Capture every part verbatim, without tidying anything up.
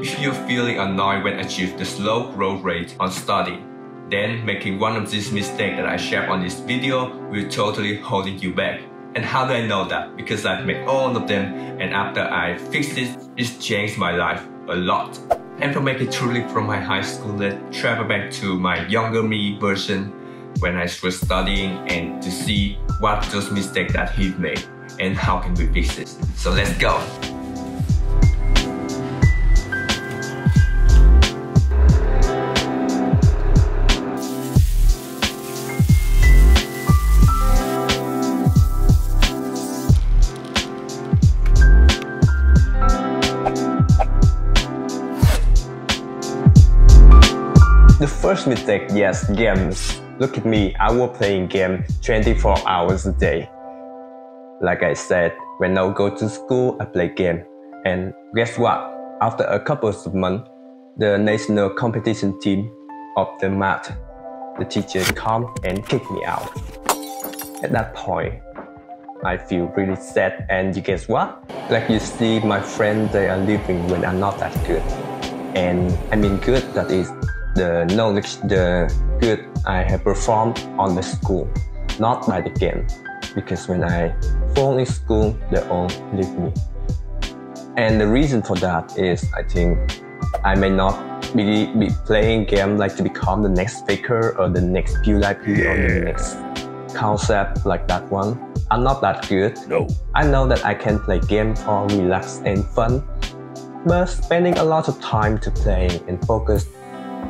If you're feeling annoyed when achieving the slow growth rate on study, then making one of these mistakes that I shared on this video will totally holding you back. And how do I know that? Because I've made all of them, and after I fixed it, it's changed my life a lot. And for making truly from my high school, let's travel back to my younger me version when I was studying and to see what those mistakes that he made and how can we fix it. So let's go! The first mistake, yes, games. Look at me, I was playing game twenty-four hours a day. Like I said, when I go to school, I play game. And guess what? After a couple of months, the national competition team of the math, the teacher come and kick me out. At that point, I feel really sad. And you guess what? Like you see, my friends, they are living when I'm not that good. And I mean good, that is, the knowledge, the good I have performed on the school, not by the game. Because when I fall in school, they all leave me. And the reason for that is, I think, I may not be, be playing game like to become the next faker or the next PewDiePie yeah. or the next concept like that one. I'm not that good. No. I know that I can play game for relax and fun, but spending a lot of time to play and focus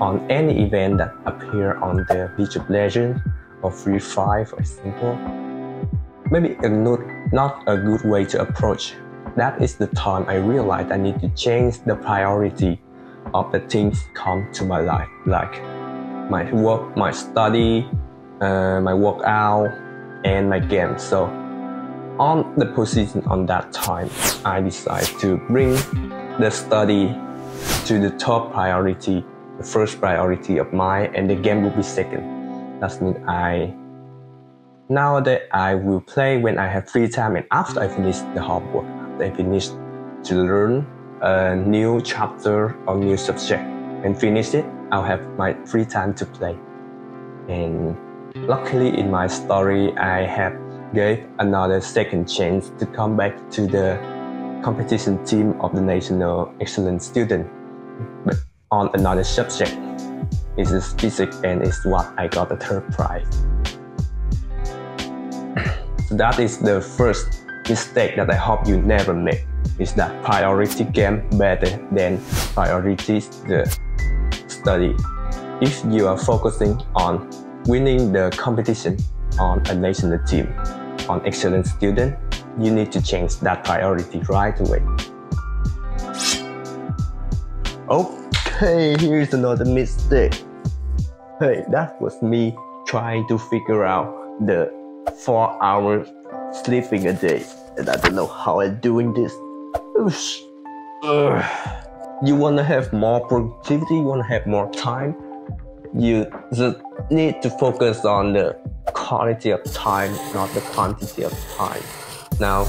on any event that appear on the League of Legends or Free Fire, for example, maybe a not, not a good way to approach. That is the time I realized I need to change the priority of the things come to my life, like my work, my study, uh, my workout, and my game. So on the position on that time, I decided to bring the study to the top priority. The first priority of mine, and the game will be second. That means I nowadays I will play when I have free time and after I finish the homework, after I finish to learn a new chapter or new subject and finish it, I'll have my free time to play. And luckily in my story, I have gave another second chance to come back to the competition team of the National Excellent Student. But on another subject, it is physics, and it's what I got the third prize. So that is the first mistake that I hope you never make, is that priority game better than priorities the study. If you are focusing on winning the competition on a national team, on excellent student, you need to change that priority right away. Oh. Hey, here's another mistake. Hey, that was me trying to figure out the four hours sleeping a day. And I don't know how I'm doing this. You wanna have more productivity, you wanna have more time. You just need to focus on the quality of time, not the quantity of time. Now,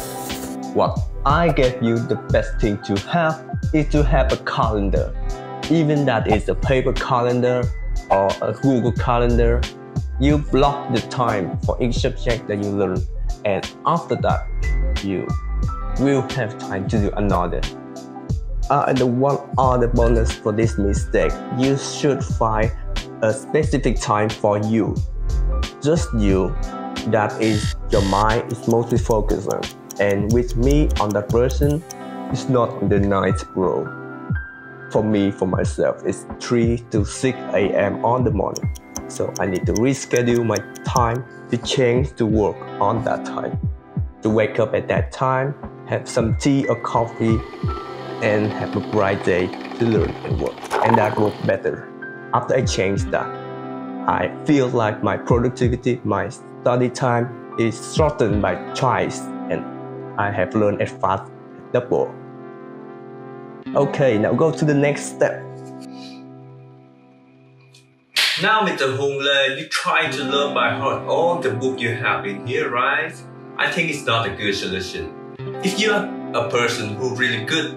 what I gave you the best thing to have is to have a calendar. Even that is a paper calendar or a Google calendar, you block the time for each subject that you learn, and after that, you will have time to do another. Uh, and the one other bonus for this mistake, you should find a specific time for you, just you. That is, your mind is mostly focused on. And with me on that person, it's not the night role. For me, for myself, it's three to six A M on the morning. So I need to reschedule my time to change to work on that time. To wake up at that time, have some tea or coffee, and have a bright day to learn and work. And that worked better. After I changed that, I feel like my productivity, my study time is shortened by twice, and I have learned as fast as double. Okay, now go to the next step. Now, Mister Hùng Lê, you try to learn by heart all the book you have in here, right? I think it's not a good solution. If you are a person who really good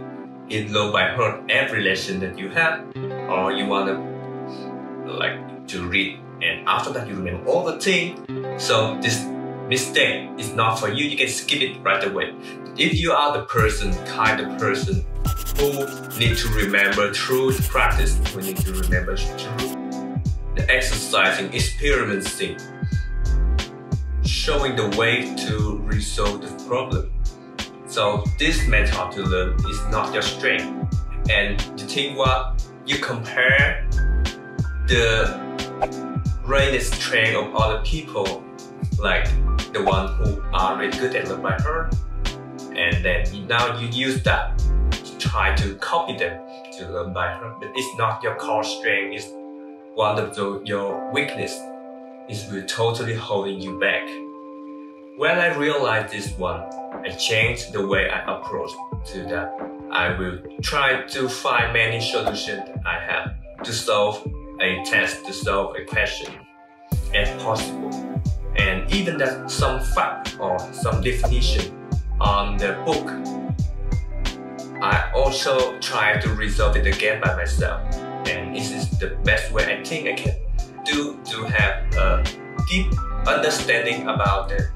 in low byproduct every lesson that you have, or you want to like to read, and after that you remember all the things. So this mistake is not for you. You can skip it right away. If you are the person, kind of person who need to remember through the practice, we need to remember through the exercising, experimenting, showing the way to resolve the problem. So this method to learn is not your strength. And the thing what you compare the greatest strength of other people, like the one who are really good at learn by her, and then now you use that to try to copy them to learn by her. But it's not your core strength. It's one of the, your weakness. It will totally holding you back. When I realized this one, I changed the way I approach to that. I will try to find many solutions that I have to solve a test, to solve a question as possible. And even that some fact or some definition on the book, I also try to resolve it again by myself. And this is the best way I think I can do to have a deep understanding about the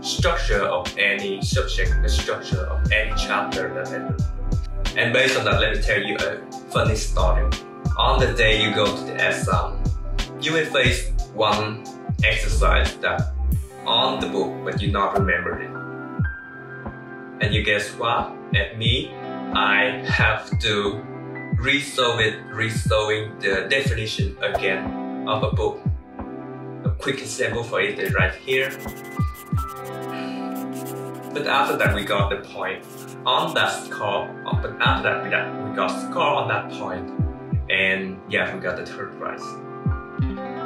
structure of any subject, the structure of any chapter that I learned. And based on that, let me tell you a funny story. On the day you go to the exam, you will face one exercise that on the book, but you not remember it. And you guess what? At me, I have to resolve it, resolving the definition again of a book. A quick example for it is right here. But after that, we got the point on that score. But after that, we got, we got score on that point, and yeah, we got the third prize.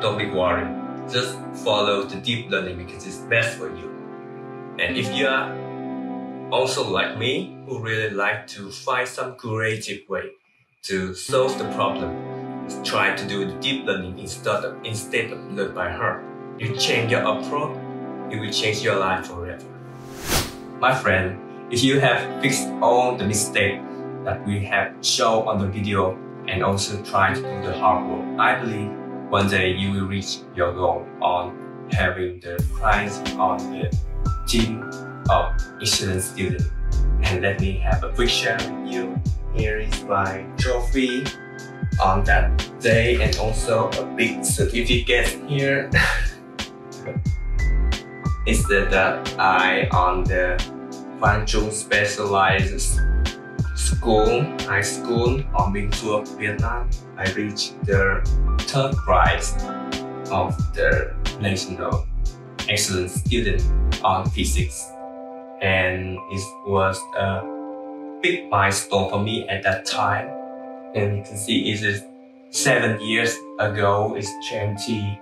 Don't be worried. Just follow the deep learning because it's best for you. And if you are also like me, who really like to find some creative way to solve the problem, is try to do the deep learning instead of, instead of learn by heart. You change your approach, it will change your life forever. My friend, if you have fixed all the mistakes that we have shown on the video and also try to do the hard work, I believe one day you will reach your goal on having the prize on the team of excellent student. And let me have a quick share with you. Here is my trophy on that day and also a big certificate here. It's that I on the Fan Chung Specialized School, High School on Binh Thuột, Vietnam. I reached the third prize of the National Excellent Student on Physics, and it was a big milestone for me at that time. And you can see it is seven years ago. It's twenty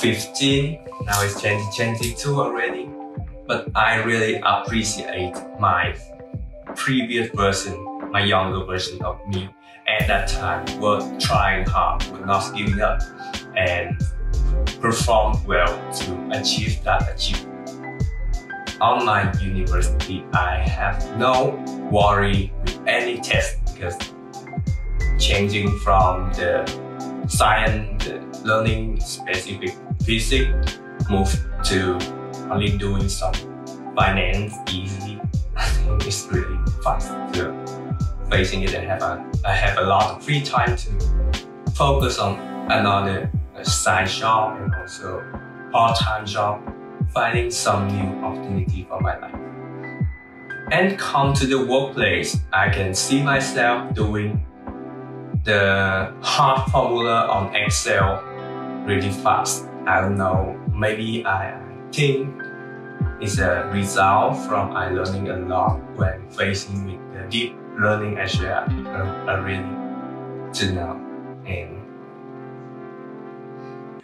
fifteen, now it's twenty twenty-two already. But I really appreciate my previous version, my younger version of me at that time, was trying hard, was not giving up, and performed well to achieve that achievement. Online university, I have no worry with any test because changing from the science, the learning specific physics, move to only doing some finance easily. I think it's really fast to facing it, and have a, I have a lot of free time to focus on another side job and also part-time job, finding some new opportunity for my life. And come to the workplace, I can see myself doing the hard formula on Excel really fast. I don't know, maybe I think it's a result from I learning a lot when facing with the deep learning actually I, I really to know. And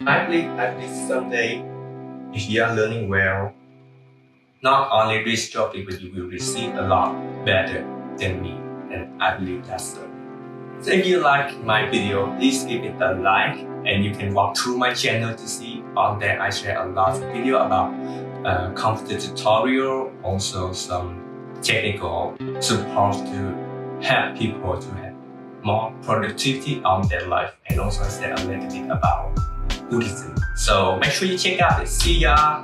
I believe, I believe someday if you are learning well, not only reach your people, you will receive a lot better than me, and I believe that's so. So if you like my video, please give it a like, and you can walk through my channel to see. On there I share a lot of video about uh, computer tutorial, also some technical support to help people to have more productivity on their life and also understand a little bit about Buddhism. So make sure you check out it. See ya!